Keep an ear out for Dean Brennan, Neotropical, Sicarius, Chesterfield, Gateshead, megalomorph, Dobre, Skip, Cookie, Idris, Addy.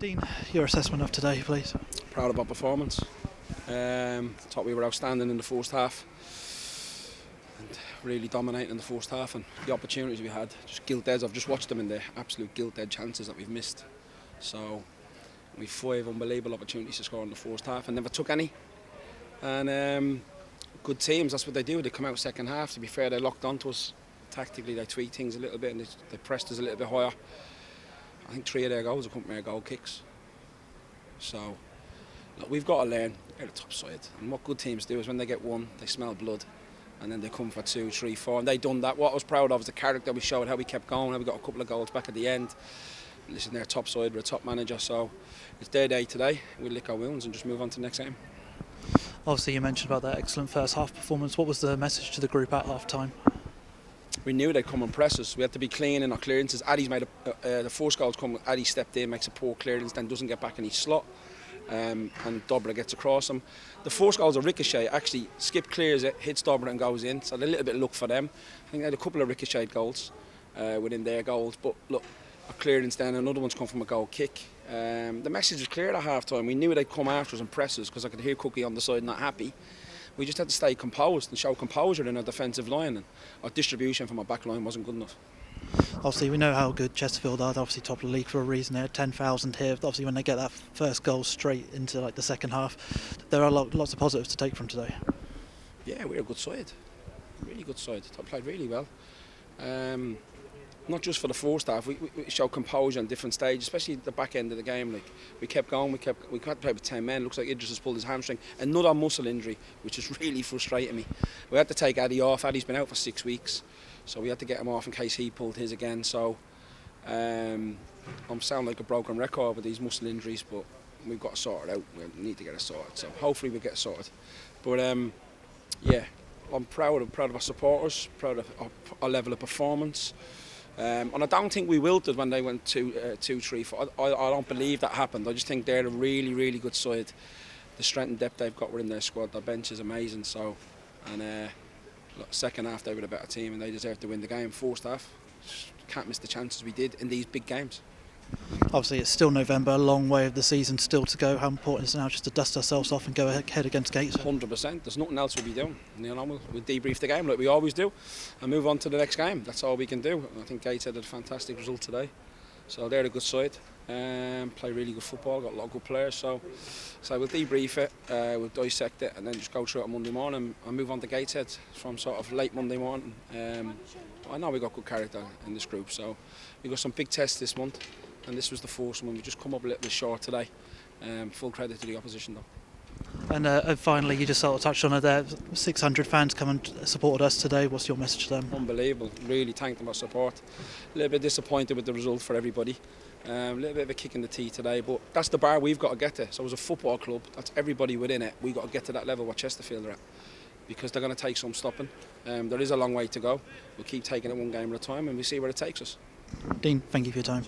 Dean, your assessment of today, please. Proud of our performance. Thought we were outstanding in the first half, and really dominating in the first half, and the opportunities we had, just gilt edge. I've just watched them in the absolute gilt edge chances that we've missed. So we had 5 unbelievable opportunities to score in the first half and never took any. And good teams, that's what they do. They come out second half. To be fair, they locked on to us. Tactically, they tweaked things a little bit and they pressed us a little bit higher. I think 3 of their goals have come from their goal kicks. So look, we've got to learn. We're the top side. And what good teams do is when they get one, they smell blood. And then they come for 2, 3, 4. And they done that. What I was proud of is the character we showed, how we kept going, how we got a couple of goals back at the end. And this is their top side, we're a top manager. So it's their day today. We lick our wounds and just move on to the next game. Obviously, you mentioned about that excellent first half performance. What was the message to the group at half time? We knew they'd come and press us. We had to be clean in our clearances. Addy's made the first goal's come. Addy stepped in, makes a poor clearance, then doesn't get back in his slot. And Dobre gets across him. The first goal's a ricochet. Actually, Skip clears it, hits Dobre and goes in. So a little bit of luck for them. I think they had a couple of ricocheted goals within their goals. But look, a clearance then, another one's come from a goal kick. The message was clear at half time. We knew they'd come after us and press us because I could hear Cookie on the side not happy. We just had to stay composed and show composure in our defensive line, and our distribution from our back line wasn't good enough. Obviously, we know how good Chesterfield are. They're obviously top of the league for a reason. They're 10,000 here. Obviously, when they get that first goal straight into like the second half, there are lots of positives to take from today. Yeah, we're a good side, really good side. They played really well. Not just for the first half, we showed composure on different stages, especially the back end of the game. Like, we kept going, we had to play with 10 men. Looks like Idris has pulled his hamstring, another muscle injury, which is really frustrating me. We had to take Addy off. Addy's been out for 6 weeks, so we had to get him off in case he pulled his again. So I'm sounding like a broken record with these muscle injuries, but we've got to sort it out. We need to get it sorted. So hopefully we'll get it sorted. But yeah, I'm proud of our supporters, proud of our level of performance. And I don't think we wilted when they went 2, 3, 4. I don't believe that happened. I just think they're a really, really good side. The strength and depth they've got within their squad, their bench is amazing. So, and look, second half they were a better team and they deserved to win the game. First half, can't miss the chances we did in these big games. Obviously, it's still November, a long way of the season still to go. How important is it now just to dust ourselves off and go ahead against Gateshead? 100%. There's nothing else we'll be doing. You know, we'll debrief the game like we always do and move on to the next game. That's all we can do. I think Gateshead had a fantastic result today. So they're a good side. Play really good football, got a lot of good players. So we'll debrief it, we'll dissect it and then just go through it on Monday morning and move on to Gateshead from sort of late Monday morning. I know we've got good character in this group, so we've got some big tests this month. And this was the first one. We just come up a little bit short today. Full credit to the opposition, though. And finally, you just sort of touched on it there. 600 fans come and supported us today. What's your message to them? Unbelievable. Really thank them for support. A little bit disappointed with the result for everybody. A little bit of a kick in the tee today, but that's the bar we've got to get to. So as a football club, that's everybody within it. We've got to get to that level where Chesterfield are at, because they're going to take some stopping. There is a long way to go. We'll keep taking it one game at a time and we'll see where it takes us. Dean, thank you for your time.